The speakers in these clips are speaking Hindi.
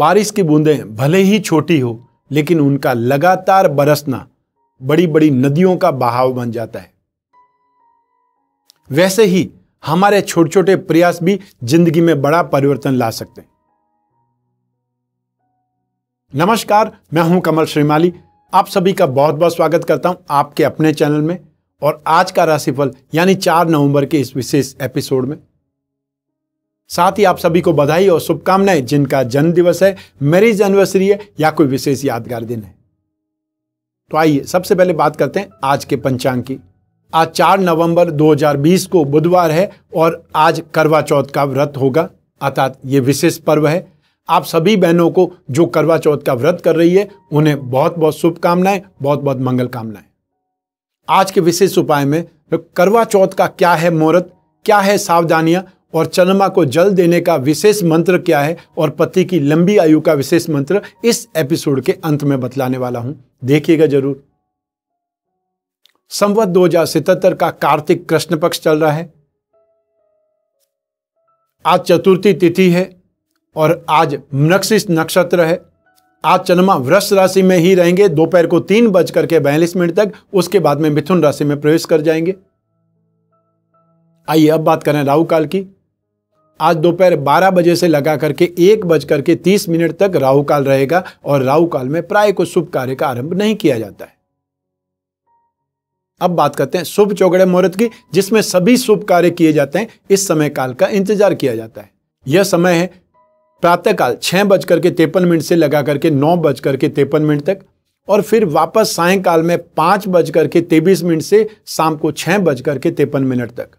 बारिश की बूंदें भले ही छोटी हो, लेकिन उनका लगातार बरसना बड़ी बड़ी नदियों का बहाव बन जाता है। वैसे ही हमारे छोटे छोटे प्रयास भी जिंदगी में बड़ा परिवर्तन ला सकते हैं। नमस्कार, मैं हूं कमल श्रीमाली। आप सभी का बहुत बहुत स्वागत करता हूं आपके अपने चैनल में और आज का राशिफल यानी 4 नवंबर के इस विशेष एपिसोड में। साथ ही आप सभी को बधाई और शुभकामनाएं जिनका जन्मदिवस है, मैरिज एनिवर्सरी है या कोई विशेष यादगार दिन है। तो आइए सबसे पहले बात करते हैं आज के पंचांग की। आज 4 नवंबर 2020 को बुधवार है और आज करवा चौथ का व्रत होगा, अर्थात ये विशेष पर्व है। आप सभी बहनों को जो करवा चौथ का व्रत कर रही है उन्हें बहुत बहुत शुभकामनाएं, बहुत बहुत मंगल कामनाएं। आज के विशेष उपाय में करवा चौथ का क्या है मुहूर्त, क्या है सावधानियां और चंद्रमा को जल देने का विशेष मंत्र क्या है और पति की लंबी आयु का विशेष मंत्र, इस एपिसोड के अंत में बतलाने वाला हूं, देखिएगा जरूर। संवत 2077 का कार्तिक कृष्ण पक्ष चल रहा है। आज चतुर्थी तिथि है और आज मृगशीर्ष नक्षत्र है। आज चंद्रमा वृष राशि में ही रहेंगे दोपहर को 3:42 तक, उसके बाद में मिथुन राशि में प्रवेश कर जाएंगे। आइए अब बात करें राहु काल की। आज दोपहर 12 बजे से लगा करके 1:30 तक राहु काल रहेगा और राहु काल में प्राय को शुभ कार्य का आरंभ नहीं किया जाता है। अब बात करते हैं शुभ चौगड़े मुहूर्त की, जिसमें सभी शुभ कार्य किए जाते हैं। इस समय काल का इंतजार किया जाता है। यह समय है प्रातःकाल 6:53 से लगा करके 9:53 तक और फिर वापस सायंकाल में 5:23 से शाम को 6:53 तक।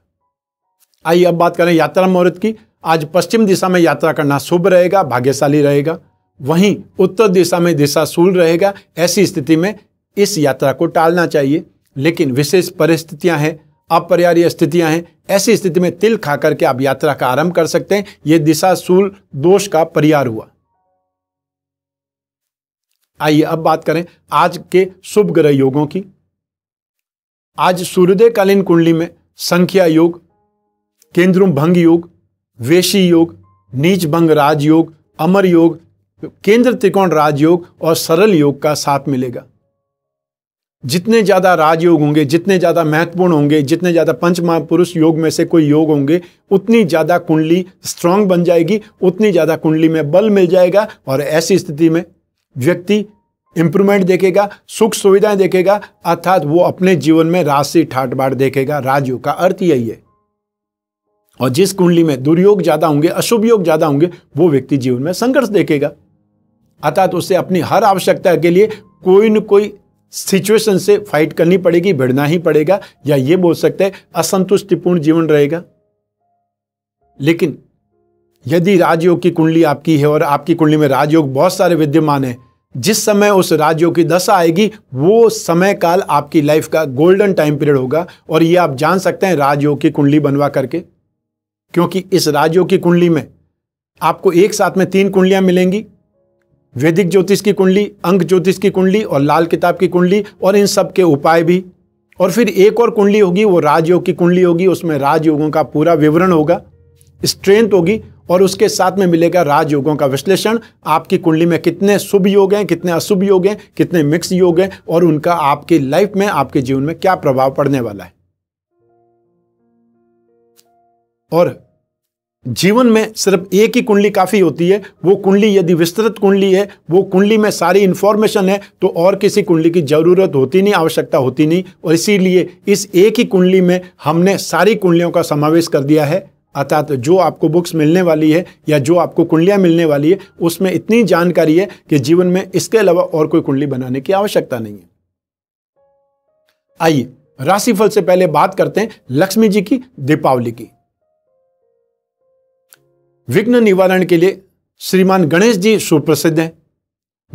आइए अब बात करें यात्रा मुहूर्त की। आज पश्चिम दिशा में यात्रा करना शुभ रहेगा, भाग्यशाली रहेगा। वहीं उत्तर दिशा में दिशाशूल रहेगा। ऐसी स्थिति में इस यात्रा को टालना चाहिए, लेकिन विशेष परिस्थितियां हैं, अपरिहार्य स्थितियां हैं। ऐसी स्थिति में तिल खा करके आप यात्रा का आरंभ कर सकते हैं। यह दिशाशूल दोष का परिहार हुआ। आइए अब बात करें आज के शुभ ग्रह योगों की। आज सूर्योदयकालीन कुंडली में संख्या योग, केंद्रुम भंग योग, वेशी योग, नीच भंग राज योग, अमर योग, केंद्र त्रिकोण राजयोग और सरल योग का साथ मिलेगा। जितने ज़्यादा राजयोग होंगे, जितने ज़्यादा महात्वपूर्ण होंगे, जितने ज़्यादा पंच महापुरुष योग में से कोई योग होंगे, उतनी ज़्यादा कुंडली स्ट्रांग बन जाएगी, उतनी ज़्यादा कुंडली में बल मिल जाएगा और ऐसी स्थिति में व्यक्ति इम्प्रूवमेंट देखेगा, सुख सुविधाएं देखेगा, अर्थात वो अपने जीवन में राशि ठाट बाट देखेगा। राजयोग का अर्थ यही है। और जिस कुंडली में दुर्योग ज़्यादा होंगे, अशुभ योग ज़्यादा होंगे, वो व्यक्ति जीवन में संघर्ष देखेगा। अर्थात उसे अपनी हर आवश्यकता के लिए कोई न कोई सिचुएशन से फाइट करनी पड़ेगी, भिड़ना ही पड़ेगा, या ये बोल सकते हैं असंतुष्टिपूर्ण जीवन रहेगा। लेकिन यदि राजयोग की कुंडली आपकी है और आपकी कुंडली में राजयोग बहुत सारे विद्यमान है, जिस समय उस राजयोग की दशा आएगी वो समय काल आपकी लाइफ का गोल्डन टाइम पीरियड होगा। और ये आप जान सकते हैं राजयोग की कुंडली बनवा करके, क्योंकि इस राजयोग की कुंडली में आपको एक साथ में 3 कुंडलियां मिलेंगी। वैदिक ज्योतिष की कुंडली, अंक ज्योतिष की कुंडली और लाल किताब की कुंडली और इन सब के उपाय भी। और फिर एक और कुंडली होगी, वो राजयोग की कुंडली होगी। उसमें राजयोगों का पूरा विवरण होगा, स्ट्रेंथ होगी और उसके साथ में मिलेगा राजयोगों का विश्लेषण। आपकी कुंडली में कितने शुभ योग हैं, कितने अशुभ योग हैं, कितने मिक्स योग हैं और उनका आपकी लाइफ में, आपके जीवन में क्या प्रभाव पड़ने वाला है। और जीवन में सिर्फ एक ही कुंडली काफ़ी होती है। वो कुंडली यदि विस्तृत कुंडली है, वो कुंडली में सारी इन्फॉर्मेशन है, तो और किसी कुंडली की ज़रूरत होती नहीं, आवश्यकता होती नहीं। और इसीलिए इस एक ही कुंडली में हमने सारी कुंडलियों का समावेश कर दिया है। अर्थात जो आपको बुक्स मिलने वाली है या जो आपको कुंडलियाँ मिलने वाली है, उसमें इतनी जानकारी है कि जीवन में इसके अलावा और कोई कुंडली बनाने की आवश्यकता नहीं है। आइए राशिफल से पहले बात करते हैं लक्ष्मी जी की, दीपावली की। विघ्न निवारण के लिए श्रीमान गणेश जी सुप्रसिद्ध हैं।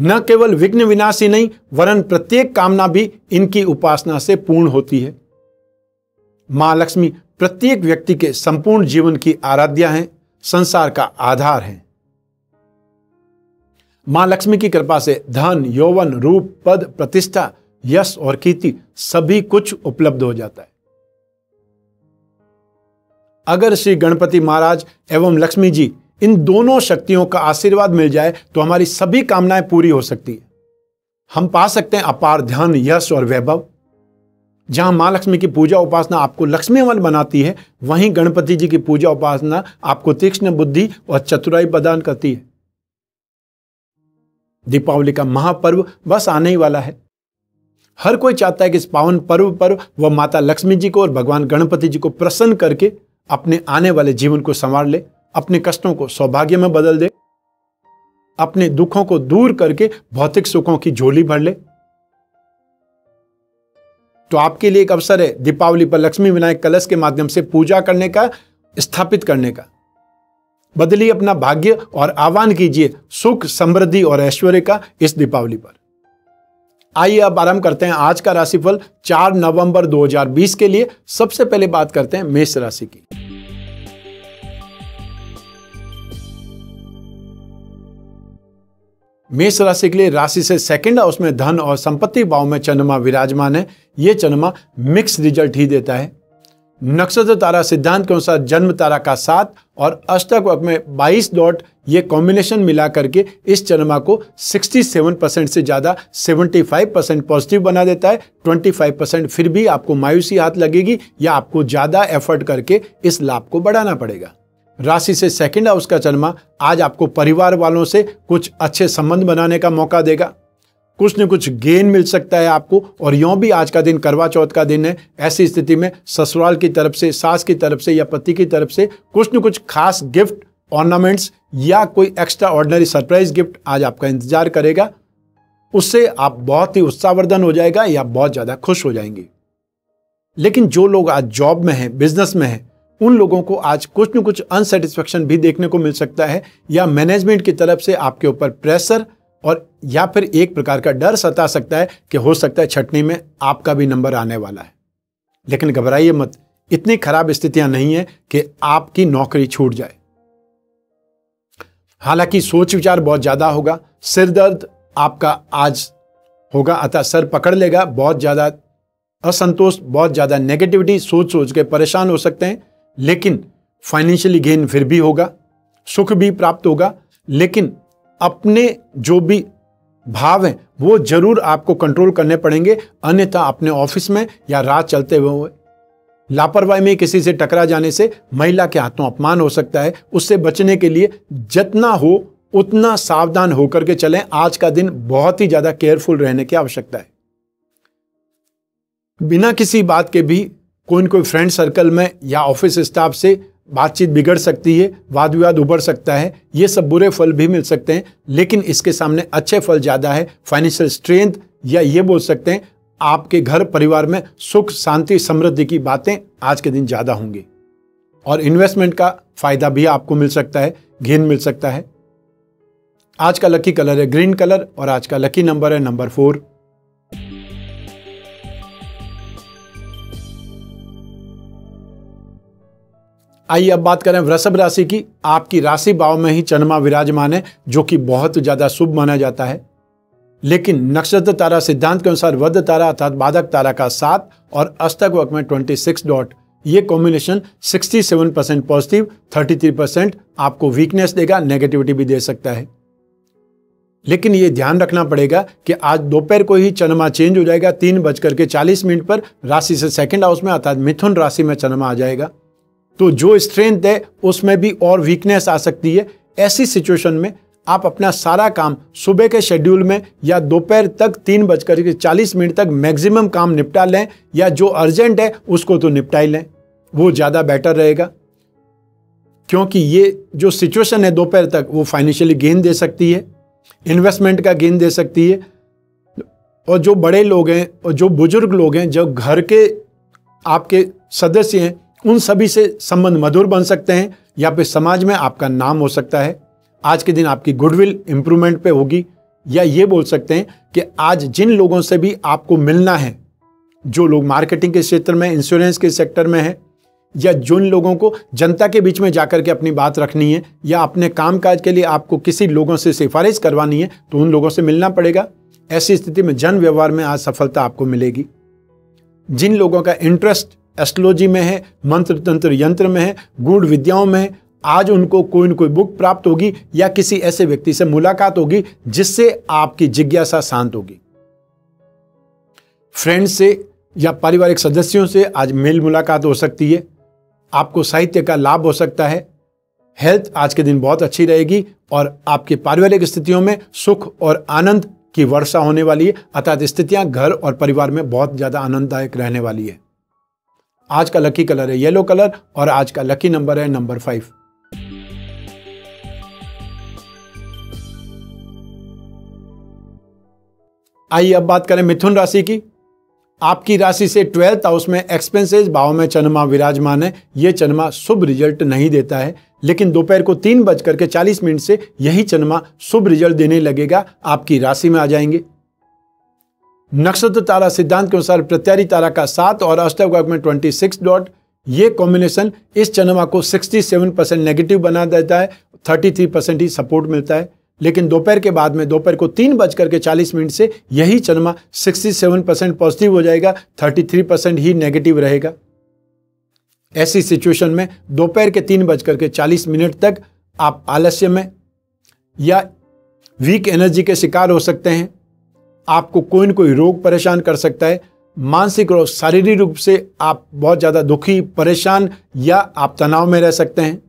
न केवल विघ्न विनाशी नहीं वरन प्रत्येक कामना भी इनकी उपासना से पूर्ण होती है। मां लक्ष्मी प्रत्येक व्यक्ति के संपूर्ण जीवन की आराध्या हैं, संसार का आधार हैं। मां लक्ष्मी की कृपा से धन, यौवन, रूप, पद, प्रतिष्ठा, यश और कीर्ति सभी कुछ उपलब्ध हो जाता है। अगर श्री गणपति महाराज एवं लक्ष्मी जी इन दोनों शक्तियों का आशीर्वाद मिल जाए तो हमारी सभी कामनाएं पूरी हो सकती है। हम पा सकते हैं अपार धन, यश और वैभव। जहां मां लक्ष्मी की पूजा उपासना आपको लक्ष्मीवान बनाती है, वहीं गणपति जी की पूजा उपासना आपको तीक्ष्ण बुद्धि और चतुराई प्रदान करती है। दीपावली का महापर्व बस आने ही वाला है। हर कोई चाहता है कि इस पावन पर्व पर वह माता लक्ष्मी जी को और भगवान गणपति जी को प्रसन्न करके अपने आने वाले जीवन को संवार ले, अपने कष्टों को सौभाग्य में बदल दे, अपने दुखों को दूर करके भौतिक सुखों की झोली भर ले। तो आपके लिए एक अवसर है दीपावली पर लक्ष्मी विनायक कलश के माध्यम से पूजा करने का, स्थापित करने का। बदलिए अपना भाग्य और आह्वान कीजिए सुख, समृद्धि और ऐश्वर्य का इस दीपावली पर। आइए अब आरंभ करते हैं आज का राशिफल 4 नवंबर 2020 के लिए। सबसे पहले बात करते हैं मेष राशि की। मेष राशि के लिए राशि से सेकंड हाउस में धन और संपत्ति भाव में चंद्रमा विराजमान है। यह चंद्रमा मिक्स रिजल्ट ही देता है। नक्षत्र तारा सिद्धांत के अनुसार जन्म तारा का 7 और अष्टक वक में 22 डॉट, ये कॉम्बिनेशन मिला करके इस चंद्रमा को 67% से ज़्यादा 75% पॉजिटिव बना देता है। 25% फिर भी आपको मायूसी हाथ लगेगी या आपको ज़्यादा एफर्ट करके इस लाभ को बढ़ाना पड़ेगा। राशि से सेकंड हाउस का चंद्रमा आज आपको परिवार वालों से कुछ अच्छे संबंध बनाने का मौका देगा। कुछ न कुछ गेन मिल सकता है आपको। और यों भी आज का दिन करवा चौथ का दिन है, ऐसी स्थिति में ससुराल की तरफ से, सास की तरफ से या पति की तरफ से कुछ न कुछ खास गिफ्ट, ऑर्नामेंट्स या कोई एक्स्ट्रा ऑर्डिनरी सरप्राइज गिफ्ट आज आपका इंतजार करेगा। उससे आप बहुत ही उत्साहवर्धन हो जाएगा या बहुत ज़्यादा खुश हो जाएंगे। लेकिन जो लोग आज जॉब में हैं, बिजनेस में हैं, उन लोगों को आज कुछ न कुछ अनसेटिस्फेक्शन भी देखने को मिल सकता है या मैनेजमेंट की तरफ से आपके ऊपर प्रेशर और या फिर एक प्रकार का डर सता सकता है कि हो सकता है छटनी में आपका भी नंबर आने वाला है। लेकिन घबराइए मत, इतनी खराब स्थितियां नहीं है कि आपकी नौकरी छूट जाए। हालांकि सोच विचार बहुत ज्यादा होगा, सिर दर्द आपका आज होगा, अतः सर पकड़ लेगा। बहुत ज्यादा असंतोष, बहुत ज्यादा नेगेटिविटी सोच सोच के परेशान हो सकते हैं। लेकिन फाइनेंशियली गेन फिर भी होगा, सुख भी प्राप्त होगा। लेकिन अपने जो भी भाव हैं वो जरूर आपको कंट्रोल करने पड़ेंगे, अन्यथा अपने ऑफिस में या रात चलते हुए लापरवाही में किसी से टकरा जाने से महिला के हाथों अपमान हो सकता है। उससे बचने के लिए जितना हो उतना सावधान होकर के चलें। आज का दिन बहुत ही ज़्यादा केयरफुल रहने की आवश्यकता है। बिना किसी बात के भी कोई न कोई फ्रेंड सर्कल में या ऑफिस स्टाफ से बातचीत बिगड़ सकती है, वाद विवाद उभर सकता है। ये सब बुरे फल भी मिल सकते हैं, लेकिन इसके सामने अच्छे फल ज़्यादा है। फाइनेंशियल स्ट्रेंथ या ये बोल सकते हैं आपके घर परिवार में सुख, शांति, समृद्धि की बातें आज के दिन ज़्यादा होंगी। और इन्वेस्टमेंट का फायदा भी आपको मिल सकता है, गेन मिल सकता है। आज का लकी कलर है ग्रीन कलर और आज का लकी नंबर है नंबर 4। आइए अब बात करें वृषभ राशि की। आपकी राशि भाव में ही चंद्रमा विराजमान है, जो कि बहुत ज़्यादा शुभ माना जाता है। लेकिन नक्षत्र तारा सिद्धांत के अनुसार वध तारा अर्थात बाधक तारा का 7 और अष्टक वक में 26 डॉट, ये कॉम्बिनेशन 67% पॉजिटिव, 33% आपको वीकनेस देगा, नेगेटिविटी भी दे सकता है। लेकिन ये ध्यान रखना पड़ेगा कि आज दोपहर को ही चंद्रमा चेंज हो जाएगा। 3:40 पर राशि से सेकेंड हाउस में अर्थात मिथुन राशि में चंद्रमा आ जाएगा, तो जो स्ट्रेंथ है उसमें भी और वीकनेस आ सकती है। ऐसी सिचुएशन में आप अपना सारा काम सुबह के शेड्यूल में या दोपहर तक 3:40 तक मैक्सिमम काम निपटा लें, या जो अर्जेंट है उसको तो निपटा ही लें, वो ज़्यादा बेटर रहेगा। क्योंकि ये जो सिचुएशन है दोपहर तक वो फाइनेंशियली गेन दे सकती है, इन्वेस्टमेंट का गेन दे सकती है। और जो बड़े लोग हैं और जो बुजुर्ग लोग हैं, जो घर के आपके सदस्य हैं, उन सभी से संबंध मधुर बन सकते हैं या फिर समाज में आपका नाम हो सकता है। आज के दिन आपकी गुडविल इम्प्रूवमेंट पे होगी, या ये बोल सकते हैं कि आज जिन लोगों से भी आपको मिलना है, जो लोग मार्केटिंग के क्षेत्र में, इंश्योरेंस के सेक्टर में हैं, या जिन लोगों को जनता के बीच में जाकर के अपनी बात रखनी है या अपने कामकाज के लिए आपको किसी लोगों से सिफारिश करवानी है, तो उन लोगों से मिलना पड़ेगा। ऐसी स्थिति में जन व्यवहार में आज सफलता आपको मिलेगी। जिन लोगों का इंटरेस्ट एस्ट्रोलॉजी में है, मंत्र तंत्र यंत्र में है, गूढ़ विद्याओं में है, आज उनको कोई न कोई बुक प्राप्त होगी या किसी ऐसे व्यक्ति से मुलाकात होगी जिससे आपकी जिज्ञासा शांत होगी। फ्रेंड्स से या पारिवारिक सदस्यों से आज मेल मुलाकात हो सकती है। आपको साहित्य का लाभ हो सकता है। हेल्थ आज के दिन बहुत अच्छी रहेगी और आपके पारिवारिक स्थितियों में सुख और आनंद की वर्षा होने वाली है, अर्थात स्थितियां घर और परिवार में बहुत ज़्यादा आनंददायक रहने वाली है। आज का लकी कलर है येलो कलर और आज का लकी नंबर है नंबर 5। आइए अब बात करें मिथुन राशि की। आपकी राशि से 12th हाउस में एक्सपेंसेस भाव में चंद्रमा विराजमान है। यह चंद्रमा शुभ रिजल्ट नहीं देता है, लेकिन दोपहर को 3:40 से यही चंद्रमा शुभ रिजल्ट देने लगेगा, आपकी राशि में आ जाएंगे। नक्षत्र तारा सिद्धांत के अनुसार प्रत्यारी तारा का 7 और अष्टवर्ग में 26 डॉट, ये कॉम्बिनेशन इस चंद्रमा को 67% नेगेटिव बना देता है। 33% ही सपोर्ट मिलता है, लेकिन दोपहर के बाद में दोपहर को 3:40 से यही चंद्रमा 67% पॉजिटिव हो जाएगा, 33% ही नेगेटिव रहेगा। ऐसी सिचुएशन में दोपहर के 3:40 तक आप आलस्य में या वीक एनर्जी के शिकार हो सकते हैं। आपको कोई न कोई रोग परेशान कर सकता है। मानसिक और शारीरिक रूप से आप बहुत ज़्यादा दुखी, परेशान या आप तनाव में रह सकते हैं।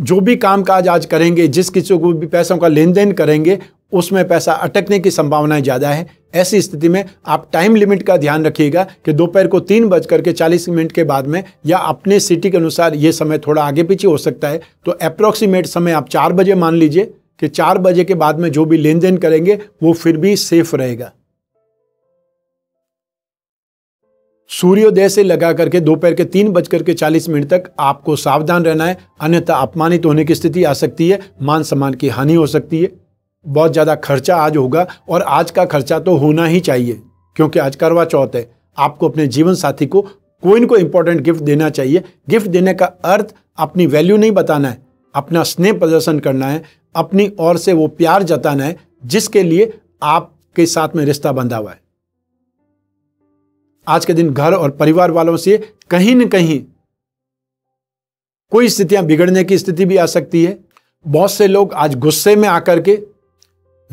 जो भी काम काज आज करेंगे, जिस किसी को भी पैसों का लेन देन करेंगे, उसमें पैसा अटकने की संभावनाएं ज़्यादा है। ऐसी स्थिति में आप टाइम लिमिट का ध्यान रखिएगा कि दोपहर को 3:40 के बाद में या अपने सिटी के अनुसार ये समय थोड़ा आगे पीछे हो सकता है, तो अप्रॉक्सीमेट समय आप 4 बजे मान लीजिए कि 4 बजे के बाद में जो भी लेन देन करेंगे वो फिर भी सेफ रहेगा। सूर्योदय से लगा करके दोपहर के 3:40 तक आपको सावधान रहना है, अन्यथा अपमानित होने की स्थिति आ सकती है, मान सम्मान की हानि हो सकती है। बहुत ज़्यादा खर्चा आज होगा और आज का खर्चा तो होना ही चाहिए क्योंकि आज करवा चौथ है। आपको अपने जीवन साथी को कोई न कोई इंपॉर्टेंट गिफ्ट देना चाहिए। गिफ्ट देने का अर्थ अपनी वैल्यू नहीं बताना है, अपना स्नेह प्रदर्शन करना है, अपनी ओर से वो प्यार जताना है जिसके लिए आपके साथ में रिश्ता बंधा हुआ है। आज के दिन घर और परिवार वालों से कहीं न कहीं कोई स्थितियां बिगड़ने की स्थिति भी आ सकती है। बहुत से लोग आज गुस्से में आकर के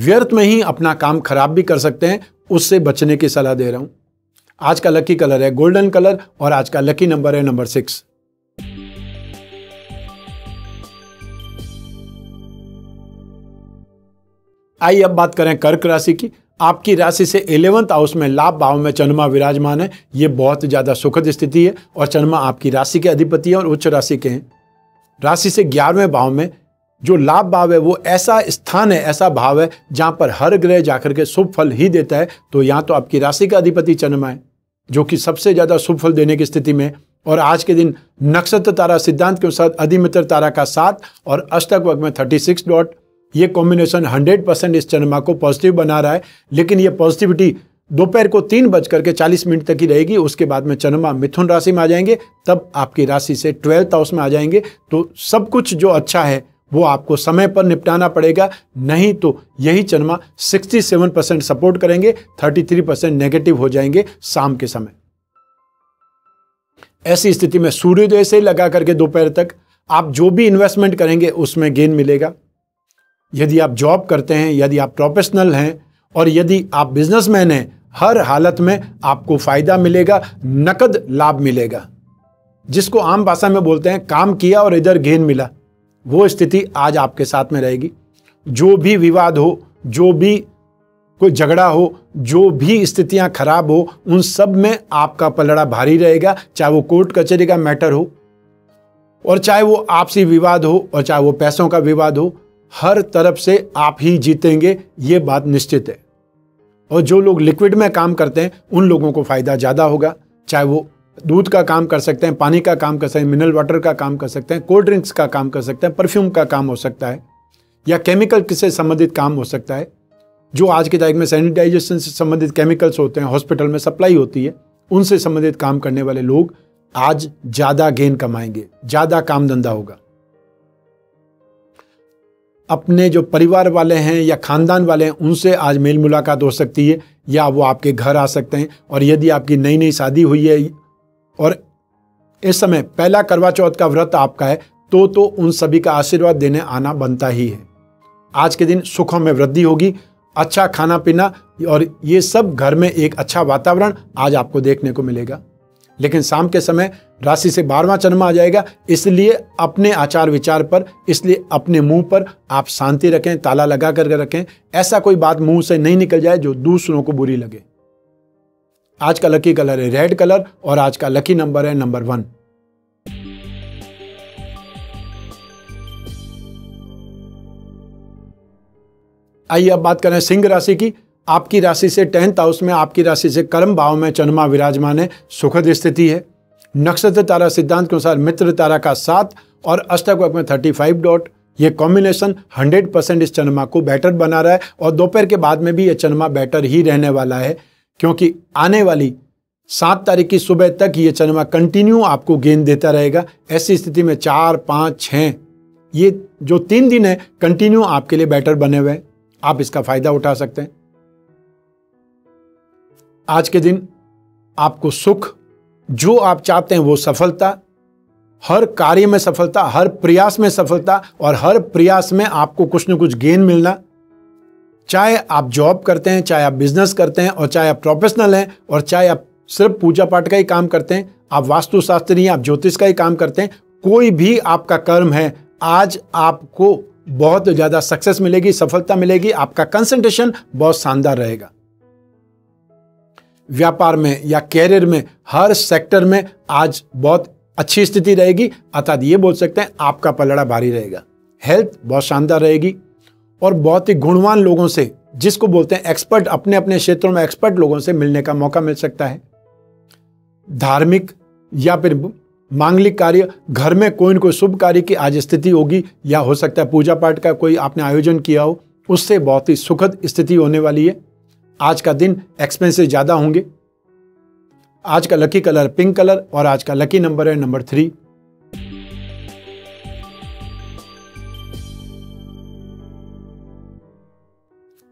व्यर्थ में ही अपना काम खराब भी कर सकते हैं, उससे बचने की सलाह दे रहा हूं। आज का लकी कलर है गोल्डन कलर और आज का लकी नंबर है नंबर 6। आइए अब बात करें कर्क राशि की। आपकी राशि से 11th हाउस में लाभ भाव में चंद्रमा विराजमान है। ये बहुत ज़्यादा सुखद स्थिति है और चंद्रमा आपकी राशि के अधिपति है और उच्च राशि के हैं। राशि से 11वें भाव में जो लाभ भाव है वो ऐसा स्थान है, ऐसा भाव है जहाँ पर हर ग्रह जाकर के शुभ फल ही देता है। तो यहाँ तो आपकी राशि का अधिपति चंद्रमा है जो कि सबसे ज़्यादा शुभ फल देने की स्थिति में। और आज के दिन नक्षत्र तारा सिद्धांत के अनुसार अधिमित्र तारा का 7 और अष्टक वर्ग में 36 डॉट, ये कॉम्बिनेशन 100% इस चंद्रमा को पॉजिटिव बना रहा है। लेकिन ये पॉजिटिविटी दोपहर को 3:40 तक ही रहेगी। उसके बाद में चंद्रमा मिथुन राशि में आ जाएंगे, तब आपकी राशि से 12th हाउस में आ जाएंगे। तो सब कुछ जो अच्छा है वो आपको समय पर निपटाना पड़ेगा, नहीं तो यही चंद्रमा 67% सपोर्ट करेंगे, 33% नेगेटिव हो जाएंगे शाम के समय। ऐसी स्थिति में सूर्योदय से लगा करके दोपहर तक आप जो भी इन्वेस्टमेंट करेंगे उसमें गेन मिलेगा। यदि आप जॉब करते हैं, यदि आप प्रोफेशनल हैं और यदि आप बिजनेसमैन हैं, हर हालत में आपको फ़ायदा मिलेगा, नकद लाभ मिलेगा, जिसको आम भाषा में बोलते हैं काम किया और इधर गेन मिला। वो स्थिति आज आपके साथ में रहेगी। जो भी विवाद हो, जो भी कोई झगड़ा हो, जो भी स्थितियां खराब हो, उन सब में आपका पलड़ा भारी रहेगा, चाहे वो कोर्ट कचहरी का मैटर हो और चाहे वो आपसी विवाद हो और चाहे वो पैसों का विवाद हो, हर तरफ से आप ही जीतेंगे, ये बात निश्चित है। और जो लोग लिक्विड में काम करते हैं उन लोगों को फ़ायदा ज़्यादा होगा, चाहे वो दूध का काम कर सकते हैं, पानी का काम कर सकते हैं, मिनरल वाटर का काम कर सकते हैं, कोल्ड ड्रिंक्स का काम कर सकते हैं, परफ्यूम का काम हो सकता है या केमिकल से संबंधित काम हो सकता है। जो आज की तारीख में सैनिटाइजेशन से संबंधित केमिकल्स होते हैं, हॉस्पिटल में सप्लाई होती है, उनसे संबंधित काम करने वाले लोग आज ज़्यादा गेन कमाएंगे, ज़्यादा काम धंधा होगा। अपने जो परिवार वाले हैं या खानदान वाले हैं उनसे आज मेल मुलाकात हो सकती है या वो आपके घर आ सकते हैं। और यदि आपकी नई नई शादी हुई है और इस समय पहला करवा चौथ का व्रत आपका है, तो उन सभी का आशीर्वाद देने आना बनता ही है। आज के दिन सुखों में वृद्धि होगी, अच्छा खाना पीना और ये सब घर में एक अच्छा वातावरण आज आपको देखने को मिलेगा। लेकिन शाम के समय राशि से 12वां चंद्रमा आ जाएगा, इसलिए अपने आचार विचार पर, इसलिए अपने मुंह पर आप शांति रखें, ताला लगा करके रखें। ऐसा कोई बात मुंह से नहीं निकल जाए जो दूसरों को बुरी लगे। आज का लकी कलर है रेड कलर और आज का लकी नंबर है नंबर 1। आइए अब बात करें सिंह राशि की। आपकी राशि से 10th हाउस में, आपकी राशि से कर्म भाव में चंद्रमा विराजमान है, सुखद स्थिति है। नक्षत्र तारा सिद्धांत के अनुसार मित्र तारा का 7 और अष्टक में 35 डॉट, ये कॉम्बिनेशन 100% इस चंद्रमा को बेटर बना रहा है और दोपहर के बाद में भी ये चंद्रमा बेटर ही रहने वाला है, क्योंकि आने वाली 7 तारीख की सुबह तक ये चंद्रमा कंटिन्यू आपको गेंद देता रहेगा। ऐसी स्थिति में 4, 5, 6 ये जो 3 दिन है कंटिन्यू आपके लिए बेटर बने हुए हैं, आप इसका फायदा उठा सकते हैं। आज के दिन आपको सुख, जो आप चाहते हैं वो सफलता, हर कार्य में सफलता, हर प्रयास में सफलता और हर प्रयास में आपको कुछ न कुछ गेन मिलना। चाहे आप जॉब करते हैं, चाहे आप बिजनेस करते हैं और चाहे आप प्रोफेशनल हैं और चाहे आप सिर्फ पूजा पाठ का ही काम करते हैं, आप वास्तुशास्त्री हैं, आप ज्योतिष का ही काम करते हैं, कोई भी आपका कर्म है आज आपको बहुत ज़्यादा सक्सेस मिलेगी, सफलता मिलेगी। आपका कंसंट्रेशन बहुत शानदार रहेगा। व्यापार में या कैरियर में, हर सेक्टर में आज बहुत अच्छी स्थिति रहेगी, अर्थात ये बोल सकते हैं आपका पलड़ा भारी रहेगा। हेल्थ बहुत शानदार रहेगी और बहुत ही गुणवान लोगों से, जिसको बोलते हैं एक्सपर्ट, अपने अपने क्षेत्रों में एक्सपर्ट लोगों से मिलने का मौका मिल सकता है। धार्मिक या फिर मांगलिक कार्य, घर में कोई न कोई शुभ कार्य की आज स्थिति होगी या हो सकता है पूजा पाठ का कोई आपने आयोजन किया हो, उससे बहुत ही सुखद स्थिति होने वाली है। आज का दिन एक्सपेंसेस ज़्यादा होंगे। आज का लकी कलर पिंक कलर और आज का लकी नंबर है नंबर 3।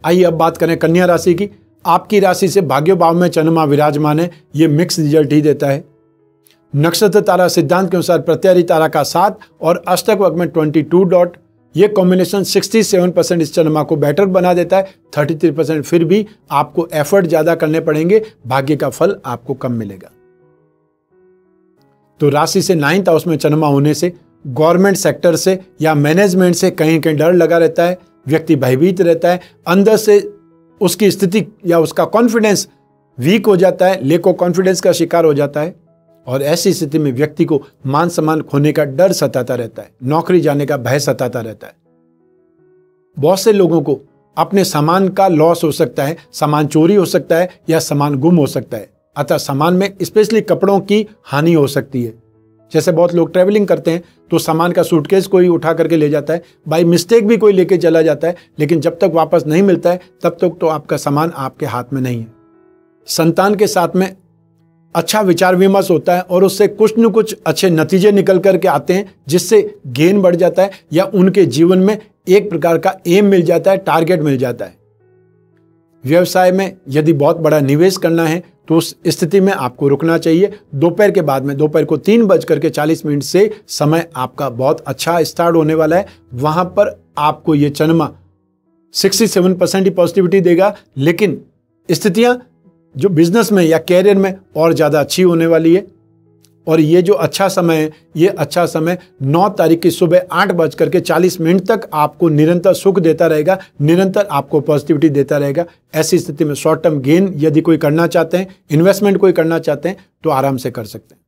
आइए अब बात करें कन्या राशि की। आपकी राशि से भाग्य भाव में चंद्रमा विराजमान है, ये मिक्स रिजल्ट ही देता है। नक्षत्र तारा सिद्धांत के अनुसार प्रत्यारी तारा का 7 और अष्टक वर्ग में 22 डॉट, ये कॉम्बिनेशन 67% इस चंद्रमा को बेटर बना देता है। 33% फिर भी आपको एफर्ट ज़्यादा करने पड़ेंगे, भाग्य का फल आपको कम मिलेगा। तो राशि से 9th हाउस में चंद्रमा होने से गवर्नमेंट सेक्टर से या मैनेजमेंट से कहीं कहीं डर लगा रहता है, व्यक्ति भयभीत रहता है, अंदर से उसकी स्थिति या उसका कॉन्फिडेंस वीक हो जाता है, लेको कॉन्फिडेंस का शिकार हो जाता है और ऐसी स्थिति में व्यक्ति को मान सम्मान खोने का डर सताता रहता है, नौकरी जाने का भय सताता रहता है। बहुत से लोगों को अपने सामान का लॉस हो सकता है, सामान चोरी हो सकता है या सामान गुम हो सकता है, अतः सामान में स्पेशली कपड़ों की हानि हो सकती है। जैसे बहुत लोग ट्रैवलिंग करते हैं तो सामान का सूटकेस कोई उठा करके ले जाता है, बाई मिस्टेक भी कोई लेके चला जाता है, लेकिन जब तक वापस नहीं मिलता है तब तक तो आपका सामान आपके हाथ में नहीं है। संतान के साथ में अच्छा विचार विमर्श होता है और उससे कुछ न कुछ अच्छे नतीजे निकल करके आते हैं, जिससे गेन बढ़ जाता है या उनके जीवन में एक प्रकार का एम मिल जाता है, टारगेट मिल जाता है। व्यवसाय में यदि बहुत बड़ा निवेश करना है तो उस स्थिति में आपको रुकना चाहिए। दोपहर के बाद में, दोपहर को 3:40 से समय आपका बहुत अच्छा स्टार्ट होने वाला है। वहाँ पर आपको ये चंद्रमा 67% ही पॉजिटिविटी देगा, लेकिन स्थितियाँ जो बिजनेस में या कैरियर में और ज़्यादा अच्छी होने वाली है। और ये जो अच्छा समय है, ये अच्छा समय 9 तारीख की सुबह 8:40 तक आपको निरंतर सुख देता रहेगा, निरंतर आपको पॉजिटिविटी देता रहेगा। ऐसी स्थिति में शॉर्ट टर्म गेन यदि कोई करना चाहते हैं, इन्वेस्टमेंट कोई करना चाहते हैं तो आराम से कर सकते हैं।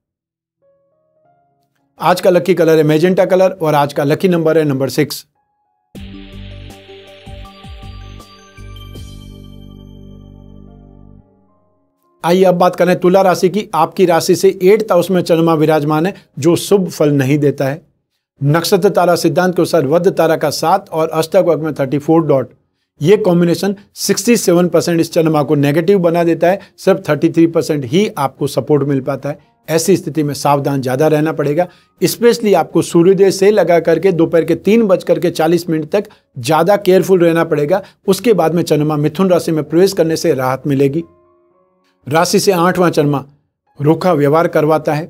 आज का लकी कलर है मैजेंटा कलर और आज का लकी नंबर है नंबर 6। आइए अब बात करें तुला राशि की। आपकी राशि से 8th हाउस में चंद्रमा विराजमान है, जो शुभ फल नहीं देता है। नक्षत्र तारा सिद्धांत के अनुसार वध तारा का 7 और अष्टक वर्ग में 34 डॉट, ये कॉम्बिनेशन 67% इस चंद्रमा को नेगेटिव बना देता है। सिर्फ 33% ही आपको सपोर्ट मिल पाता है। ऐसी स्थिति में सावधान ज़्यादा रहना पड़ेगा, स्पेशली आपको सूर्योदय से लगा करके दोपहर के 3:40 तक ज़्यादा केयरफुल रहना पड़ेगा। उसके बाद में चंद्रमा मिथुन राशि में प्रवेश करने से राहत मिलेगी। राशि से 8वां चंद्रमा रूखा व्यवहार करवाता है,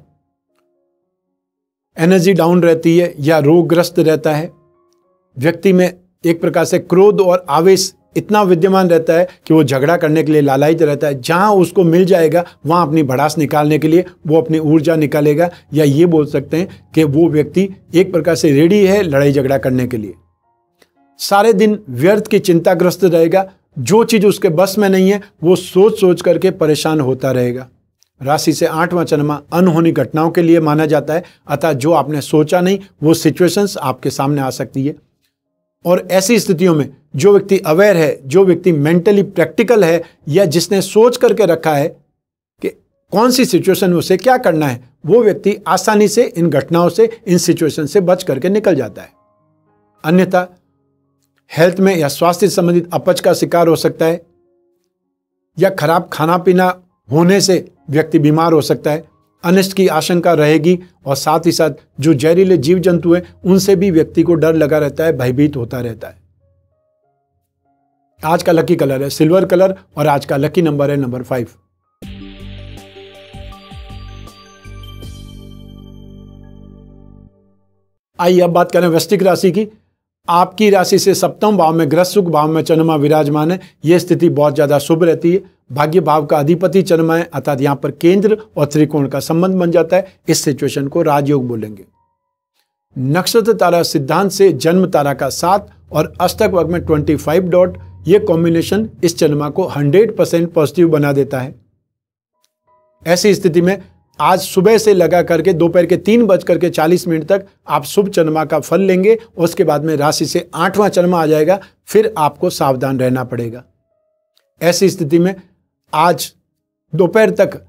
एनर्जी डाउन रहती है या रोगग्रस्त रहता है। व्यक्ति में एक प्रकार से क्रोध और आवेश इतना विद्यमान रहता है कि वो झगड़ा करने के लिए लालायित रहता है। जहाँ उसको मिल जाएगा वहाँ अपनी भड़ास निकालने के लिए वो अपनी ऊर्जा निकालेगा, या ये बोल सकते हैं कि वो व्यक्ति एक प्रकार से रेडी है लड़ाई झगड़ा करने के लिए। सारे दिन व्यर्थ की चिंताग्रस्त रहेगा, जो चीज़ उसके बस में नहीं है वो सोच सोच करके परेशान होता रहेगा। राशि से 8वां चंद्रमा अनहोनी घटनाओं के लिए माना जाता है, अतः जो आपने सोचा नहीं वो सिचुएशंस आपके सामने आ सकती है। और ऐसी स्थितियों में जो व्यक्ति अवेयर है, जो व्यक्ति मेंटली प्रैक्टिकल है, या जिसने सोच करके रखा है कि कौन सी सिचुएशन में उसे क्या करना है, वो व्यक्ति आसानी से इन घटनाओं से, इन सिचुएशन से बच करके निकल जाता है। अन्यथा हेल्थ में या स्वास्थ्य संबंधित अपच का शिकार हो सकता है, या खराब खाना पीना होने से व्यक्ति बीमार हो सकता है। अनिष्ट की आशंका रहेगी, और साथ ही साथ जो जहरीले जीव जंतु हैं उनसे भी व्यक्ति को डर लगा रहता है, भयभीत होता रहता है। आज का लकी कलर है सिल्वर कलर, और आज का लकी नंबर है नंबर 5। आइए अब बात करें वृश्चिक राशि की। आपकी राशि से सप्तम भाव में ग्रह सुख भाव में चंद्रमा विराजमान है। यह स्थिति बहुत ज्यादा शुभ रहती है। भाग्य भाव का अधिपति चंद्रमा है, अर्थात यहाँ पर केंद्र और त्रिकोण का संबंध बन जाता है। इस सिचुएशन को राजयोग बोलेंगे। नक्षत्र तारा सिद्धांत से जन्म तारा का 7 और अष्टक वर्ग में 25 डॉट, ये कॉम्बिनेशन इस चंद्रमा को 100% पॉजिटिव बना देता है। ऐसी स्थिति में आज सुबह से लगा करके दोपहर के 3:40 तक आप शुभ चंद्रमा का फल लेंगे, और उसके बाद में राशि से 8वां चंद्रमा आ जाएगा, फिर आपको सावधान रहना पड़ेगा। ऐसी स्थिति में आज दोपहर तक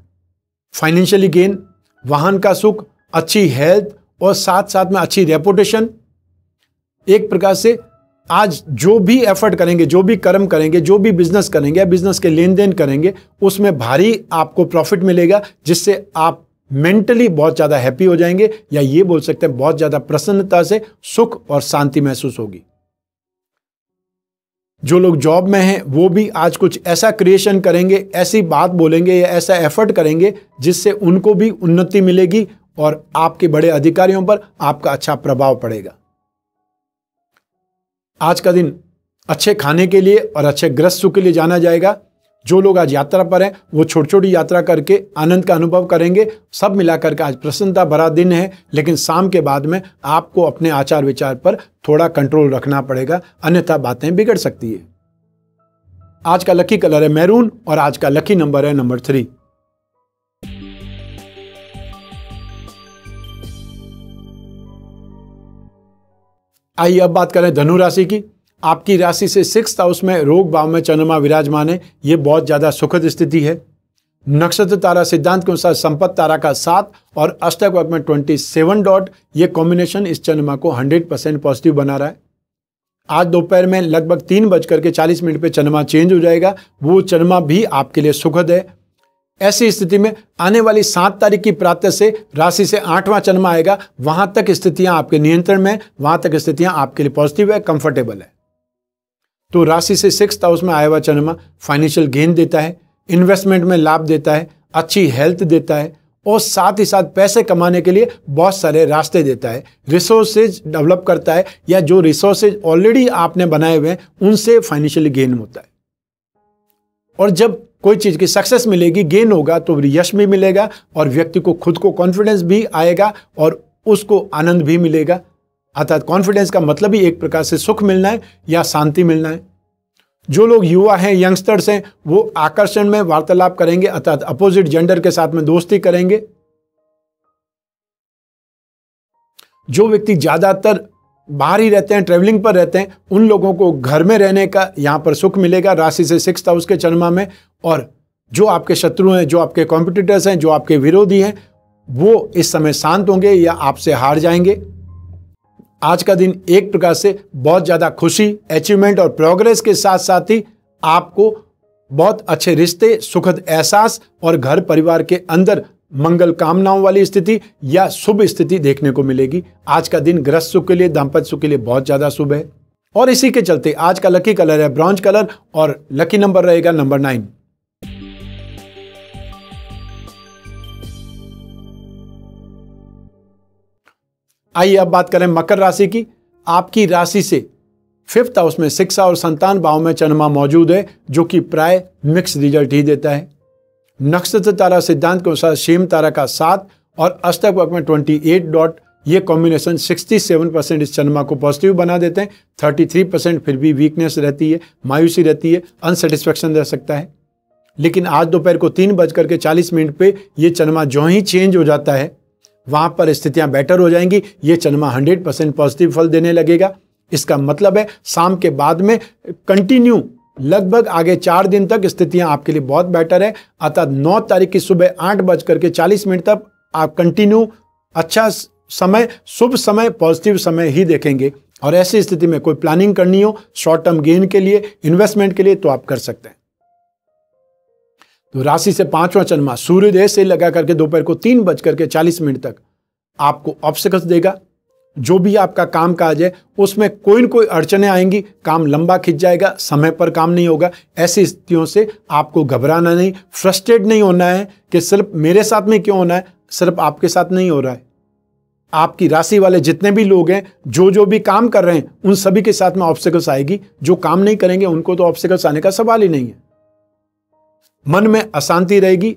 फाइनेंशियली गेन, वाहन का सुख, अच्छी हेल्थ और साथ साथ में अच्छी रेपुटेशन, एक प्रकार से आज जो भी एफर्ट करेंगे, जो भी कर्म करेंगे, जो भी बिजनेस करेंगे या बिजनेस के लेन देन करेंगे, उसमें भारी आपको प्रॉफिट मिलेगा, जिससे आप मेंटली बहुत ज़्यादा हैप्पी हो जाएंगे, या ये बोल सकते हैं बहुत ज़्यादा प्रसन्नता से सुख और शांति महसूस होगी। जो लोग जॉब में हैं वो भी आज कुछ ऐसा क्रिएशन करेंगे, ऐसी बात बोलेंगे या ऐसा एफर्ट करेंगे जिससे उनको भी उन्नति मिलेगी, और आपके बड़े अधिकारियों पर आपका अच्छा प्रभाव पड़ेगा। आज का दिन अच्छे खाने के लिए और अच्छे गृहस्थ सुख के लिए जाना जाएगा। जो लोग आज यात्रा पर हैं वो छोटी छोटी यात्रा करके आनंद का अनुभव करेंगे। सब मिलाकर के आज प्रसन्नता भरा दिन है, लेकिन शाम के बाद में आपको अपने आचार विचार पर थोड़ा कंट्रोल रखना पड़ेगा, अन्यथा बातें बिगड़ सकती है। आज का लकी कलर है मैरून, और आज का लकी नंबर है नंबर 3। आइए अब बात करें धनु राशि की। आपकी राशि से 6th हाउस में रोग भाव में चंद्रमा विराजमान है। ये बहुत ज़्यादा सुखद स्थिति है। नक्षत्र तारा सिद्धांत के अनुसार संपत्ति तारा का 7 और अष्टक वर्ग में 27 डॉट, ये कॉम्बिनेशन इस चंद्रमा को 100% पॉजिटिव बना रहा है। आज दोपहर में लगभग 3:40 पे चंद्रमा चेंज हो जाएगा। वो चंद्रमा भी आपके लिए सुखद है। ऐसी स्थिति में आने वाली 7 तारीख की प्रातः से राशि से 8वां चंद्रमा आएगा, वहां तक स्थितियां आपके नियंत्रण में, वहां तक स्थितियां आपके लिए पॉजिटिव है, कंफर्टेबल है। तो राशि से 6th हाउस में आया हुआ चंद्रमा फाइनेंशियल गेन देता है, इन्वेस्टमेंट में लाभ देता है, अच्छी हेल्थ देता है, और साथ ही साथ पैसे कमाने के लिए बहुत सारे रास्ते देता है, रिसोर्सेज डेवलप करता है, या जो रिसोर्सेज ऑलरेडी आपने बनाए हुए हैं उनसे फाइनेंशियली गेन होता है। और जब कोई चीज़ की सक्सेस मिलेगी, गेन होगा, तो यश भी मिलेगा, और व्यक्ति को खुद को कॉन्फिडेंस भी आएगा और उसको आनंद भी मिलेगा। अर्थात कॉन्फिडेंस का मतलब ही एक प्रकार से सुख मिलना है या शांति मिलना है। जो लोग युवा हैं, यंगस्टर्स हैं, वो आकर्षण में वार्तालाप करेंगे, अर्थात अपोजिट जेंडर के साथ में दोस्ती करेंगे। जो व्यक्ति ज़्यादातर बाहर ही रहते हैं, ट्रैवलिंग पर रहते हैं, उन लोगों को घर में रहने का यहाँ पर सुख मिलेगा राशि से 6th हाउस के चंद्रमा में। और जो आपके शत्रु हैं, जो आपके कॉम्पिटिटर्स हैं, जो आपके विरोधी हैं, वो इस समय शांत होंगे या आपसे हार जाएंगे। आज का दिन एक प्रकार से बहुत ज़्यादा खुशी, अचीवमेंट और प्रोग्रेस के साथ साथ ही आपको बहुत अच्छे रिश्ते, सुखद एहसास और घर परिवार के अंदर मंगल कामनाओं वाली स्थिति या शुभ स्थिति देखने को मिलेगी। आज का दिन गृहस्थ सुख के लिए, दाम्पत्य सुख के लिए बहुत ज़्यादा शुभ है। और इसी के चलते आज का लकी कलर है ब्रॉन्ज कलर, और लकी नंबर रहेगा नंबर 9। आइए अब बात करें मकर राशि की। आपकी राशि से फिफ्थ हाउस में शिक्षा और संतान भाव में चंद्रमा मौजूद है, जो कि प्राय मिक्स रिजल्ट ही देता है। नक्षत्र तारा सिद्धांत के अनुसार शेम तारा का 7 और अष्टक वर्ग में 28 डॉट, ये कॉम्बिनेशन 67% इस चंद्रमा को पॉजिटिव बना देते हैं। 33% फिर भी वीकनेस रहती है, मायूसी रहती है, अनसेटिस्फेक्शन रह सकता है। लेकिन आज दोपहर को 3:40 पे ये चंद्रमा जो ही चेंज हो जाता है, वहाँ पर स्थितियाँ बेटर हो जाएंगी। ये चंद्रमा 100% पॉजिटिव फल देने लगेगा। इसका मतलब है शाम के बाद में कंटिन्यू लगभग आगे 4 दिन तक स्थितियां आपके लिए बहुत बेटर है। अतः 9 तारीख की सुबह 8:40 तक आप कंटिन्यू अच्छा समय, शुभ समय, पॉजिटिव समय ही देखेंगे। और ऐसी स्थिति में कोई प्लानिंग करनी हो शॉर्ट टर्म गेन के लिए, इन्वेस्टमेंट के लिए, तो आप कर सकते हैं। तो राशि से 5वां चंद्रमा सूर्योदय से लगा करके दोपहर को 3:40 तक आपको ऑब्स्टिकल्स देगा। जो भी आपका काम काज है उसमें कोई न कोई अड़चने आएंगी, काम लंबा खिंच जाएगा, समय पर काम नहीं होगा। ऐसी स्थितियों से आपको घबराना नहीं, फ्रस्ट्रेट नहीं होना है कि सिर्फ मेरे साथ में क्यों होना है, सिर्फ आपके साथ नहीं हो रहा है। आपकी राशि वाले जितने भी लोग हैं, जो भी काम कर रहे हैं, उन सभी के साथ में ऑब्स्टिकल्स आएगी। जो काम नहीं करेंगे उनको तो ऑब्स्टिकल्स आने का सवाल ही नहीं है। मन में अशांति रहेगी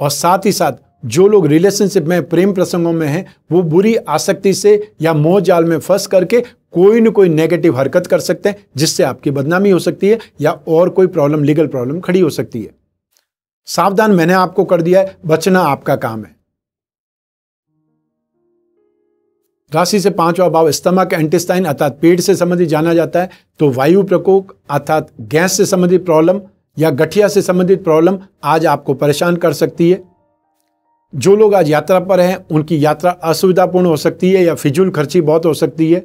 और साथ ही साथ जो लोग रिलेशनशिप में, प्रेम प्रसंगों में हैं, वो बुरी आसक्ति से या मोह जाल में फंस करके कोई न कोई नेगेटिव हरकत कर सकते हैं, जिससे आपकी बदनामी हो सकती है या और कोई प्रॉब्लम, लीगल प्रॉब्लम खड़ी हो सकती है। सावधान मैंने आपको कर दिया है, बचना आपका काम है। राशि से 5वां भाव स्टमक एंटेस्टाइन अर्थात पेट से संबंधित जाना जाता है, तो वायु प्रकोप अर्थात गैस से संबंधित प्रॉब्लम या गठिया से संबंधित प्रॉब्लम आज आपको परेशान कर सकती है। जो लोग आज यात्रा पर हैं, उनकी यात्रा असुविधापूर्ण हो सकती है या फिजूल खर्ची बहुत हो सकती है।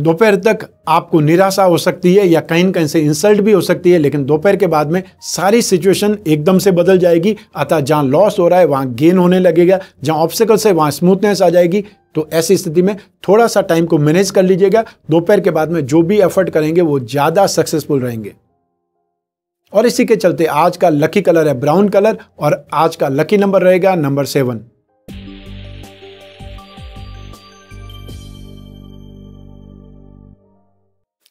दोपहर तक आपको निराशा हो सकती है या कहीं कहीं से इंसल्ट भी हो सकती है। लेकिन दोपहर के बाद में सारी सिचुएशन एकदम से बदल जाएगी। अतः जहाँ लॉस हो रहा है वहाँ गेन होने लगेगा, जहाँ ऑब्स्टिकल्स है वहाँ स्मूथनेस आ जाएगी। तो ऐसी स्थिति में थोड़ा सा टाइम को मैनेज कर लीजिएगा। दोपहर के बाद में जो भी एफर्ट करेंगे वो ज़्यादा सक्सेसफुल रहेंगे। और इसी के चलते आज का लकी कलर है ब्राउन कलर और आज का लकी नंबर रहेगा नंबर 7।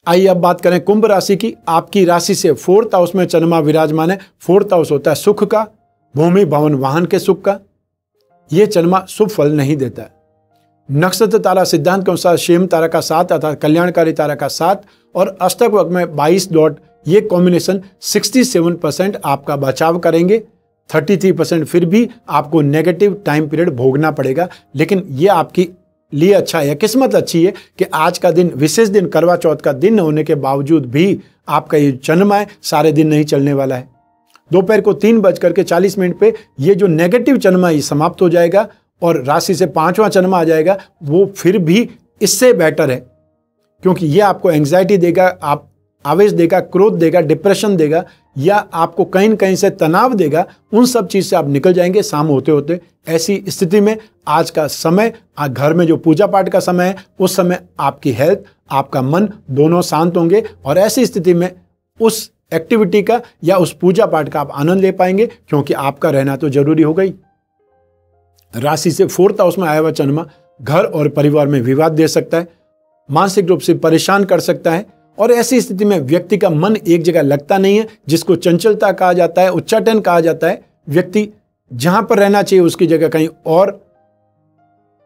आइए अब बात करें कुंभ राशि की। आपकी राशि से 4th हाउस में चंद्रमा विराजमान है। 4th हाउस होता है सुख का, भूमि भवन वाहन के सुख का। यह चंद्रमा शुभ फल नहीं देता है। नक्षत्र तारा सिद्धांत के अनुसार शेम तारा का 7 अर्थात कल्याणकारी तारा का 7 और अष्टक वर्ग में 22 डॉट, ये कॉम्बिनेशन 67% आपका बचाव करेंगे। 33% फिर भी आपको नेगेटिव टाइम पीरियड भोगना पड़ेगा। लेकिन ये आपकी लिए अच्छा है, किस्मत अच्छी है कि आज का दिन विशेष दिन, करवा चौथ का दिन होने के बावजूद भी आपका ये चंद्रमा है सारे दिन नहीं चलने वाला है। दोपहर को 3:40 पे ये जो नेगेटिव चंद्रमा ये समाप्त हो जाएगा और राशि से 5वां चंद्रमा आ जाएगा। वो फिर भी इससे बेटर है क्योंकि ये आपको एंग्जाइटी देगा, आप आवेश देगा, क्रोध देगा, डिप्रेशन देगा या आपको कहीं कहीं से तनाव देगा। उन सब चीज़ से आप निकल जाएंगे शाम होते होते। ऐसी स्थिति में आज का समय, घर में जो पूजा पाठ का समय है, उस समय आपकी हेल्थ, आपका मन दोनों शांत होंगे और ऐसी स्थिति में उस एक्टिविटी का या उस पूजा पाठ का आप आनंद ले पाएंगे क्योंकि आपका रहना तो जरूरी हो गई। राशि से 4th हाउस में आया हुआ चंद्रमा घर और परिवार में विवाद दे सकता है, मानसिक रूप से परेशान कर सकता है और ऐसी स्थिति में व्यक्ति का मन एक जगह लगता नहीं है, जिसको चंचलता कहा जाता है, उच्चाटन कहा जाता है। व्यक्ति जहां पर रहना चाहिए उसकी जगह कहीं और,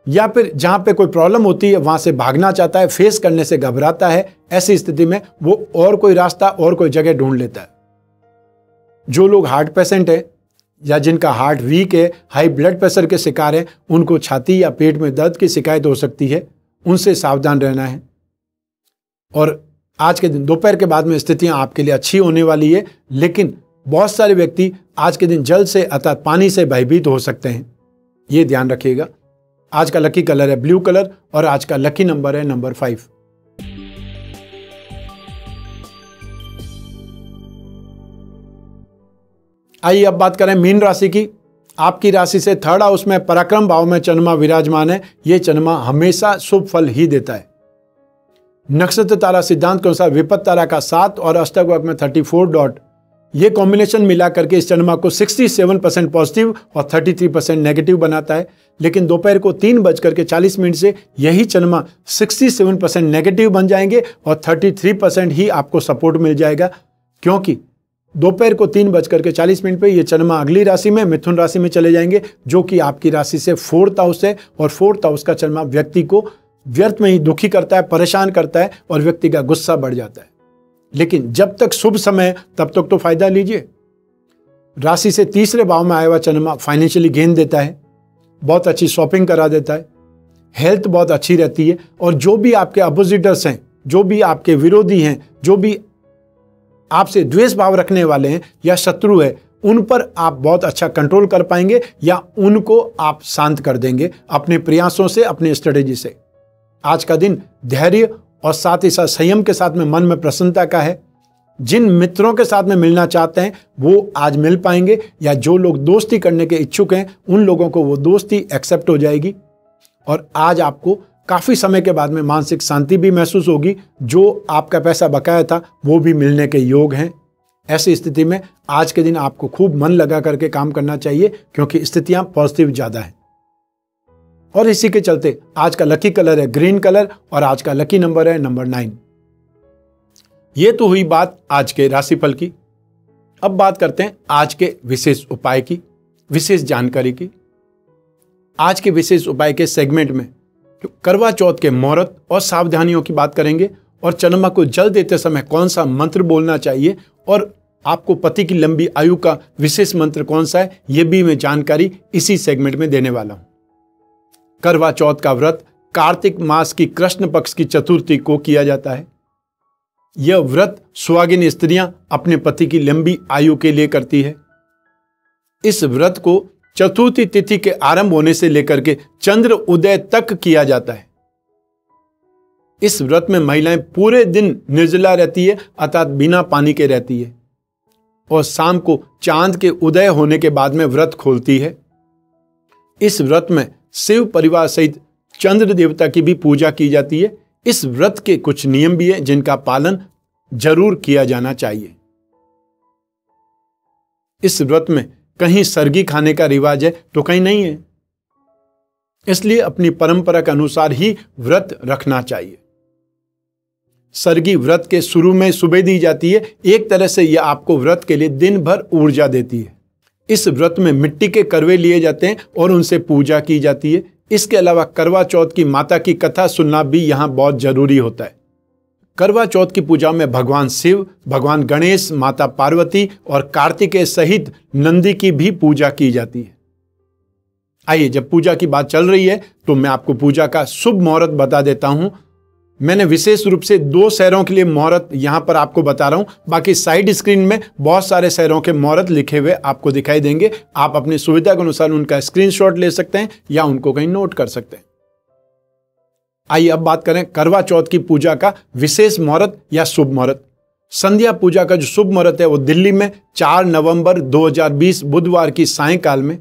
या फिर जहां पे कोई प्रॉब्लम होती है वहां से भागना चाहता है, फेस करने से घबराता है। ऐसी स्थिति में वो और कोई रास्ता, और कोई जगह ढूंढ लेता है। जो लोग हार्ट पेशेंट है या जिनका हार्ट वीक है, हाई ब्लड प्रेशर के शिकार है, उनको छाती या पेट में दर्द की शिकायत हो सकती है, उनसे सावधान रहना है। और आज के दिन दोपहर के बाद में स्थितियां आपके लिए अच्छी होने वाली है। लेकिन बहुत सारे व्यक्ति आज के दिन जल से अर्थात पानी से भयभीत हो सकते हैं, ये ध्यान रखिएगा। आज का लकी कलर है ब्लू कलर और आज का लकी नंबर है नंबर 5। आइए अब बात करें मीन राशि की। आपकी राशि से 3rd हाउस में पराक्रम भाव में चंद्रमा विराजमान है। ये चंद्रमा हमेशा शुभ फल ही देता है। नक्षत्र तारा सिद्धांत के अनुसार विपत्त तारा का 7 और अष्टक वर्ग में 34 डॉट, ये कॉम्बिनेशन मिला करके इस चंद्रमा को 67% पॉजिटिव और 33% नेगेटिव बनाता है। लेकिन दोपहर को 3:40 से यही चंद्रमा 67% नेगेटिव बन जाएंगे और 33% ही आपको सपोर्ट मिल जाएगा, क्योंकि दोपहर को 3:40 पर यह चंद्रमा अगली राशि में मिथुन राशि में चले जाएंगे, जो कि आपकी राशि से 4th हाउस है। और 4th हाउस का चंद्रमा व्यक्ति को व्यर्थ में ही दुखी करता है, परेशान करता है और व्यक्ति का गुस्सा बढ़ जाता है। लेकिन जब तक शुभ समय तब तक तो फायदा लीजिए। राशि से 3रे भाव में आया हुआ चंद्रमा फाइनेंशियली गेन देता है, बहुत अच्छी शॉपिंग करा देता है, हेल्थ बहुत अच्छी रहती है। और जो भी आपके अपोजिटर्स हैं, जो भी आपके विरोधी हैं, जो भी आपसे द्वेष भाव रखने वाले हैं या शत्रु है, उन पर आप बहुत अच्छा कंट्रोल कर पाएंगे या उनको आप शांत कर देंगे अपने प्रयासों से, अपने स्ट्रेटेजी से। आज का दिन धैर्य और साथ ही साथ संयम के साथ में मन में प्रसन्नता का है। जिन मित्रों के साथ में मिलना चाहते हैं वो आज मिल पाएंगे, या जो लोग दोस्ती करने के इच्छुक हैं उन लोगों को वो दोस्ती एक्सेप्ट हो जाएगी। और आज आपको काफ़ी समय के बाद में मानसिक शांति भी महसूस होगी, जो आपका पैसा बकाया था वो भी मिलने के योग हैं। ऐसी स्थिति में आज के दिन आपको खूब मन लगा करके काम करना चाहिए, क्योंकि स्थितियाँ पॉजिटिव ज़्यादा हैं। और इसी के चलते आज का लकी कलर है ग्रीन कलर और आज का लकी नंबर है नंबर 9। ये तो हुई बात आज के राशिफल की। अब बात करते हैं आज के विशेष उपाय की, विशेष जानकारी की। आज के विशेष उपाय के सेगमेंट में करवा चौथ के मुहूर्त और सावधानियों की बात करेंगे, और चंद्रमा को जल देते समय कौन सा मंत्र बोलना चाहिए और आपको पति की लंबी आयु का विशेष मंत्र कौन सा है, ये भी मैं जानकारी इसी सेगमेंट में देने वाला हूँ। करवा चौथ का व्रत कार्तिक मास की कृष्ण पक्ष की चतुर्थी को किया जाता है। यह व्रत सुहागिन स्त्रियां अपने पति की लंबी आयु के लिए करती है। इस व्रत को चतुर्थी तिथि के आरंभ होने से लेकर के चंद्र उदय तक किया जाता है। इस व्रत में महिलाएं पूरे दिन निर्जला रहती है, अर्थात बिना पानी के रहती है, और शाम को चांद के उदय होने के बाद में व्रत खोलती है। इस व्रत में शिव परिवार सहित चंद्र देवता की भी पूजा की जाती है। इस व्रत के कुछ नियम भी हैं जिनका पालन जरूर किया जाना चाहिए। इस व्रत में कहीं सरगी खाने का रिवाज है तो कहीं नहीं है, इसलिए अपनी परंपरा के अनुसार ही व्रत रखना चाहिए। सरगी व्रत के शुरू में सुबह दी जाती है। एक तरह से यह आपको व्रत के लिए दिन भर ऊर्जा देती है। इस व्रत में मिट्टी के करवे लिए जाते हैं और उनसे पूजा की जाती है। इसके अलावा करवा चौथ की माता की कथा सुनना भी यहाँ बहुत जरूरी होता है। करवा चौथ की पूजा में भगवान शिव, भगवान गणेश, माता पार्वती और कार्तिकेय सहित नंदी की भी पूजा की जाती है। आइए, जब पूजा की बात चल रही है तो मैं आपको पूजा का शुभ मुहूर्त बता देता हूँ। मैंने विशेष रूप से 2 शहरों के लिए मुहूर्त यहाँ पर आपको बता रहा हूँ, बाकी साइड स्क्रीन में बहुत सारे शहरों के मुहूर्त लिखे हुए आपको दिखाई देंगे। आप अपनी सुविधा के अनुसार उनका स्क्रीनशॉट ले सकते हैं या उनको कहीं नोट कर सकते हैं। आइए अब बात करें करवा चौथ की पूजा का विशेष मुहूर्त या शुभ मुहूर्त। संध्या पूजा का जो शुभ मुहूर्त है वो दिल्ली में 4 नवंबर 2020 बुधवार की सायंकाल में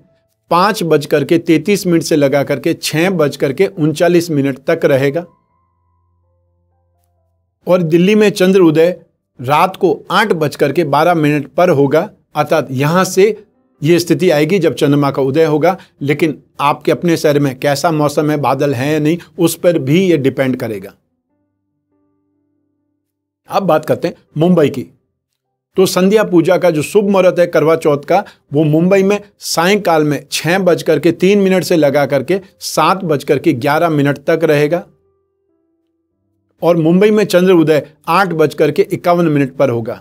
5:33 से लगा करके 6:39 तक रहेगा। और दिल्ली में चंद्र उदय रात को 8:12 पर होगा, अर्थात यहाँ से ये स्थिति आएगी जब चंद्रमा का उदय होगा। लेकिन आपके अपने शहर में कैसा मौसम है, बादल है या नहीं, उस पर भी ये डिपेंड करेगा। अब बात करते हैं मुंबई की। तो संध्या पूजा का जो शुभ मुहूर्त है करवा चौथ का वो मुंबई में सायंकाल में 6:03 से लगा करके 7:11 तक रहेगा। और मुंबई में चंद्र उदय 8:51 पर होगा।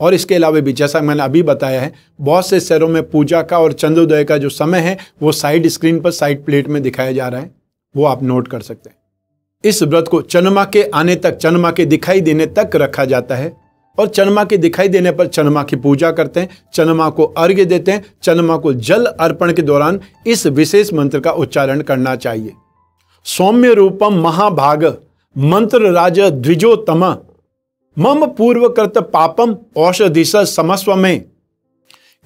और इसके अलावा भी जैसा मैंने अभी बताया है, बहुत से शहरों में पूजा का और चंद्रोदय का जो समय है वो साइड स्क्रीन पर साइड प्लेट में दिखाया जा रहा है, वो आप नोट कर सकते हैं। इस व्रत को चंद्रमा के आने तक, चंद्रमा के दिखाई देने तक रखा जाता है। और चंद्रमा के दिखाई देने पर चंद्रमा की पूजा करते हैं, चंद्रमा को अर्घ्य देते हैं। चंद्रमा को जल अर्पण के दौरान इस विशेष मंत्र का उच्चारण करना चाहिए। सौम्य रूपम महाभाग मंत्र राज द्विजोतम मम पूर्वकृत पापम औषधिश समस्व में।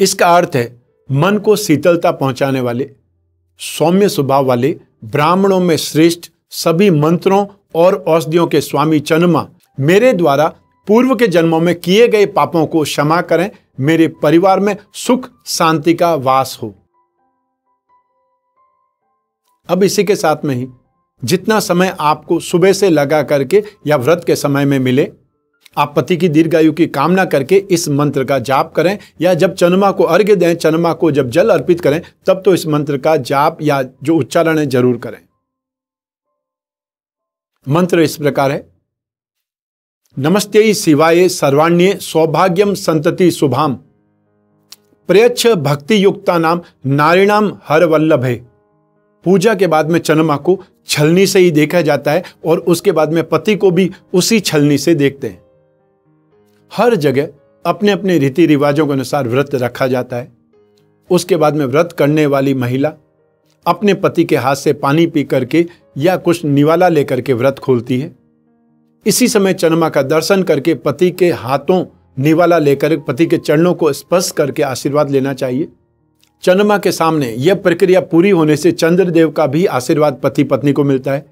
इसका अर्थ है मन को शीतलता पहुंचाने वाले, सौम्य स्वभाव वाले, ब्राह्मणों में श्रेष्ठ, सभी मंत्रों और औषधियों के स्वामी चंद्रमा, मेरे द्वारा पूर्व के जन्मों में किए गए पापों को क्षमा करें। मेरे परिवार में सुख शांति का वास हो। अब इसी के साथ में ही जितना समय आपको सुबह से लगा करके या व्रत के समय में मिले, आप पति की दीर्घायु की कामना करके इस मंत्र का जाप करें, या जब चंद्रमा को अर्घ्य दें, चंद्रमा को जब जल अर्पित करें, तब तो इस मंत्र का जाप या जो उच्चारण है जरूर करें। मंत्र इस प्रकार है। नमस्ते शिवाय सर्वाण्ये सौभाग्यम संतति शुभाम प्रयच्छ भक्ति युक्ता नाम नारीणाम हर वल्लभ है। पूजा के बाद में चंद्रमा को छलनी से ही देखा जाता है और उसके बाद में पति को भी उसी छलनी से देखते हैं। हर जगह अपने अपने रीति रिवाजों के अनुसार व्रत रखा जाता है। उसके बाद में व्रत करने वाली महिला अपने पति के हाथ से पानी पी करके या कुछ निवाला लेकर के व्रत खोलती है। इसी समय चंद्रमा का दर्शन करके पति के हाथों निवाला लेकर पति के चरणों को स्पर्श करके आशीर्वाद लेना चाहिए। चंद्रमा के सामने यह प्रक्रिया पूरी होने से चंद्रदेव का भी आशीर्वाद पति पत्नी को मिलता है,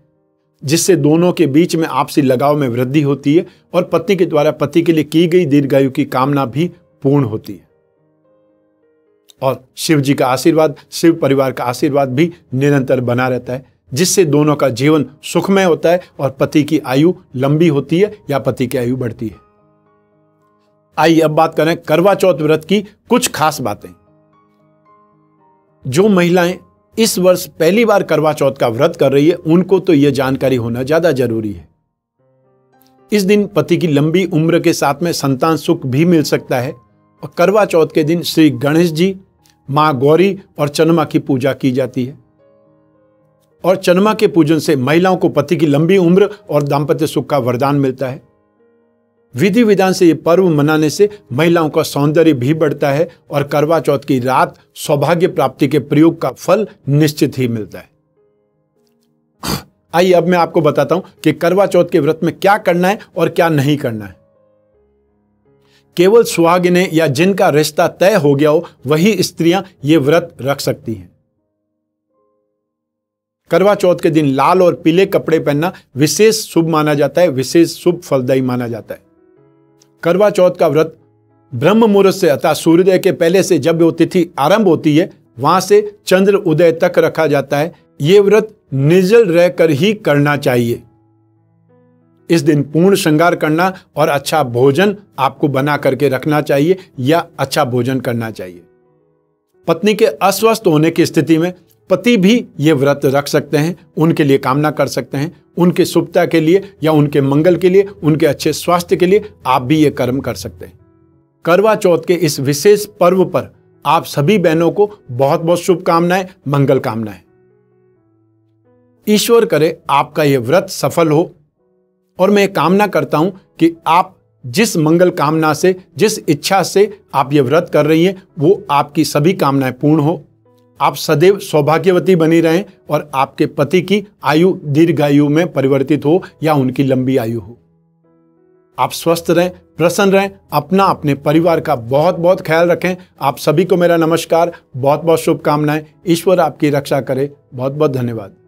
जिससे दोनों के बीच में आपसी लगाव में वृद्धि होती है और पत्नी के द्वारा पति के लिए की गई दीर्घायु की कामना भी पूर्ण होती है। और शिव जी का आशीर्वाद, शिव परिवार का आशीर्वाद भी निरंतर बना रहता है, जिससे दोनों का जीवन सुखमय होता है और पति की आयु लंबी होती है या पति की आयु बढ़ती है। आइए अब बात करें करवा चौथ व्रत की कुछ खास बातें। जो महिलाएं इस वर्ष पहली बार करवा चौथ का व्रत कर रही है, उनको तो यह जानकारी होना ज्यादा जरूरी है। इस दिन पति की लंबी उम्र के साथ में संतान सुख भी मिल सकता है। और करवा चौथ के दिन श्री गणेश जी, मां गौरी और चंद्रमा की पूजा की जाती है। और चंद्रमा के पूजन से महिलाओं को पति की लंबी उम्र और दाम्पत्य सुख का वरदान मिलता है। विधि विधान से ये पर्व मनाने से महिलाओं का सौंदर्य भी बढ़ता है और करवा चौथ की रात सौभाग्य प्राप्ति के प्रयोग का फल निश्चित ही मिलता है। आइए अब मैं आपको बताता हूं कि करवा चौथ के व्रत में क्या करना है और क्या नहीं करना है। केवल सुहागिने या जिनका रिश्ता तय हो गया हो वही स्त्रियां ये व्रत रख सकती हैं। करवा चौथ के दिन लाल और पीले कपड़े पहनना विशेष शुभ माना जाता है, विशेष शुभ फलदायी माना जाता है। करवा चौथ का व्रत ब्रह्म मुहूर्त से अर्थात सूर्योदय के पहले से जब वो तिथि आरंभ होती है वहां से चंद्र उदय तक रखा जाता है। ये व्रत निर्जल रहकर ही करना चाहिए। इस दिन पूर्ण श्रृंगार करना और अच्छा भोजन आपको बना करके रखना चाहिए या अच्छा भोजन करना चाहिए। पत्नी के अस्वस्थ होने की स्थिति में पति भी ये व्रत रख सकते हैं, उनके लिए कामना कर सकते हैं। उनके शुभता के लिए या उनके मंगल के लिए, उनके अच्छे स्वास्थ्य के लिए आप भी ये कर्म कर सकते हैं। करवा चौथ के इस विशेष पर्व पर आप सभी बहनों को बहुत बहुत शुभकामनाएं, मंगल कामनाएं। ईश्वर करे आपका ये व्रत सफल हो। और मैं कामना करता हूं कि आप जिस मंगल कामना से, जिस इच्छा से आप ये व्रत कर रही हैं, वो आपकी सभी कामनाएं पूर्ण हो। आप सदैव सौभाग्यवती बनी रहें और आपके पति की आयु दीर्घायु में परिवर्तित हो या उनकी लंबी आयु हो। आप स्वस्थ रहें, प्रसन्न रहें, अपना अपने परिवार का बहुत बहुत ख्याल रखें। आप सभी को मेरा नमस्कार, बहुत बहुत शुभकामनाएं। ईश्वर आपकी रक्षा करे। बहुत बहुत धन्यवाद।